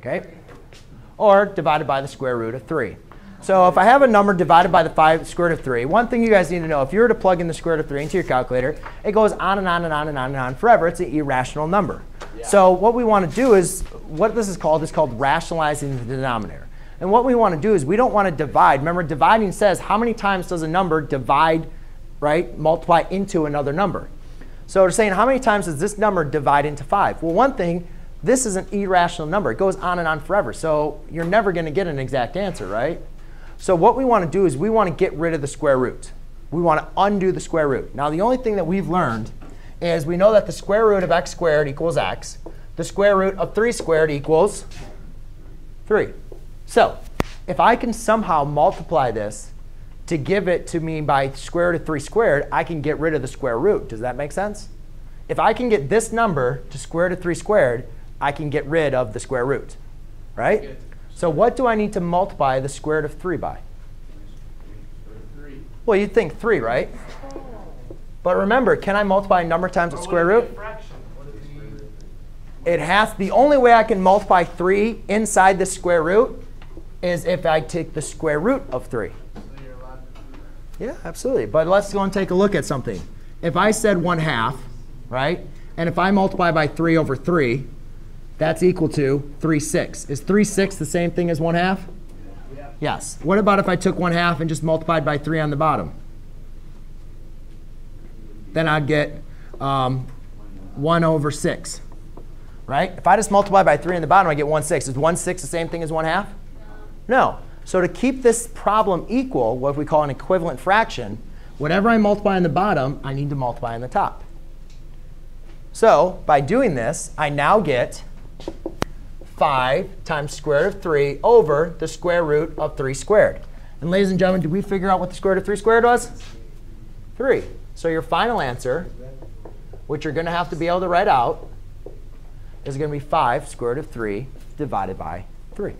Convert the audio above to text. okay? Or divided by the square root of 3. So if I have a number divided by the square root of 3, one thing you guys need to know, if you were to plug in the square root of 3 into your calculator, it goes on and on and on and on and on forever. It's an irrational number. Yeah. So what we want to do is, what this is called rationalizing the denominator. And what we want to do is we don't want to divide. Remember, dividing says how many times does a number divide, right, multiply into another number. So we're saying how many times does this number divide into 5? Well, one thing, this is an irrational number. It goes on and on forever. So you're never going to get an exact answer, right? So what we want to do is we want to get rid of the square root. We want to undo the square root. Now, the only thing that we've learned is we know that the square root of x squared equals x. The square root of 3 squared equals 3. So if I can somehow multiply this to give it to me by square root of 3 squared, I can get rid of the square root. Does that make sense? If I can get this number to square root of 3 squared, I can get rid of the square root, right? Good. So what do I need to multiply the square root of 3 by? 3. Well, you'd think 3, right? But remember, can I multiply a number times its square root? It has the only way I can multiply 3 inside the square root is if I take the square root of 3. Yeah, absolutely. But let's go and take a look at something. If I said 1/2, right? And if I multiply by 3 over 3, that's equal to 3/6. Is 3/6 the same thing as 1/2? Yeah. Yes. What about if I took 1/2 and just multiplied by 3 on the bottom? Then I'd get 1 over 6, right? If I just multiply by 3 on the bottom, I get 1/6. Is 1/6 the same thing as 1/2? No. So to keep this problem equal, what we call an equivalent fraction, whatever I multiply on the bottom, I need to multiply on the top. So by doing this, I now get 5 times square root of 3 over the square root of 3 squared. And ladies and gentlemen, did we figure out what the square root of 3 squared was? 3. So your final answer, which you're going to have to be able to write out, is going to be 5 square root of 3 divided by 3.